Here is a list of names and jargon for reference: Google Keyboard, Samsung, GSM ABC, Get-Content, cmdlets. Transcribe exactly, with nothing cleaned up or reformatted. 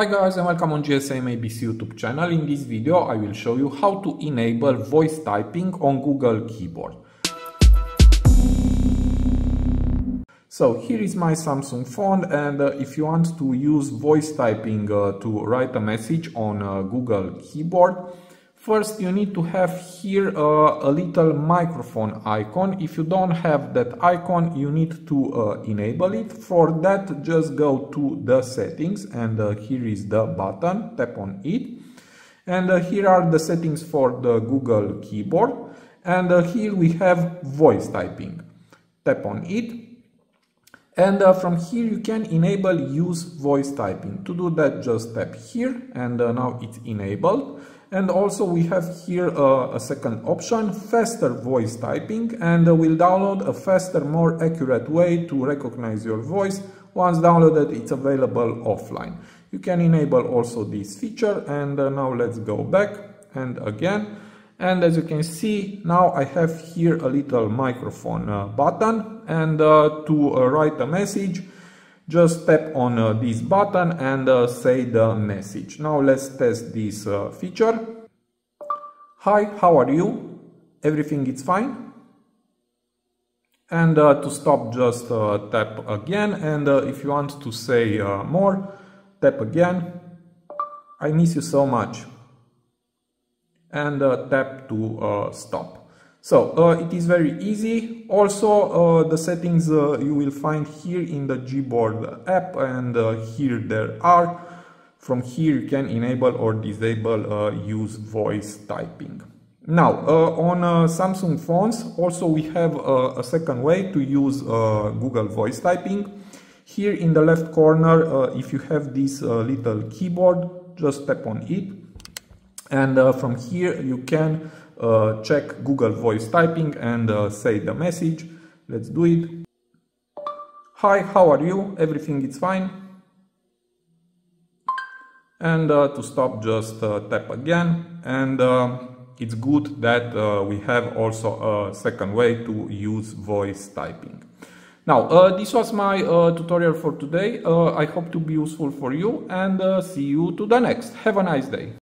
Hi guys and welcome on G S M A B C YouTube channel. In this video I will show you how to enable voice typing on Google Keyboard. So here is my Samsung phone, and uh, if you want to use voice typing uh, to write a message on uh, Google Keyboard, first you need to have here uh, a little microphone icon. If you don't have that icon, you need to uh, enable it. For that, just go to the settings, and uh, here is the button, tap on it. And uh, here are the settings for the Google Keyboard, and uh, here we have voice typing, tap on it. And uh, from here you can enable use voice typing. To do that, just tap here, and uh, now it's enabled. And also we have here uh, a second option, faster voice typing, and uh, we'll download a faster, more accurate way to recognize your voice. Once downloaded, it's available offline. You can enable also this feature, and uh, now let's go back and again. And as you can see, now I have here a little microphone uh, button, and uh, to uh, write a message, just tap on uh, this button and uh, say the message. Now let's test this uh, feature. Hi, how are you? Everything is fine? And uh, to stop, just uh, tap again. And uh, if you want to say uh, more, tap again. I miss you so much. And uh, tap to uh, stop. So uh, it is very easy. Also uh, the settings uh, you will find here in the Gboard app, and uh, here there are. From here you can enable or disable uh, use voice typing. Now uh, on uh, Samsung phones also we have uh, a second way to use uh, Google voice typing. Here in the left corner, uh, if you have this uh, little keyboard, just tap on it. And uh, from here you can Uh, check Google voice typing and uh, say the message. Let's do it. Hi, how are you? Everything is fine. And uh, to stop, just uh, tap again. And uh, it's good that uh, we have also a second way to use voice typing. Now uh, this was my uh, tutorial for today. uh, I hope to be useful for you, and uh, see you to the next. Have a nice day.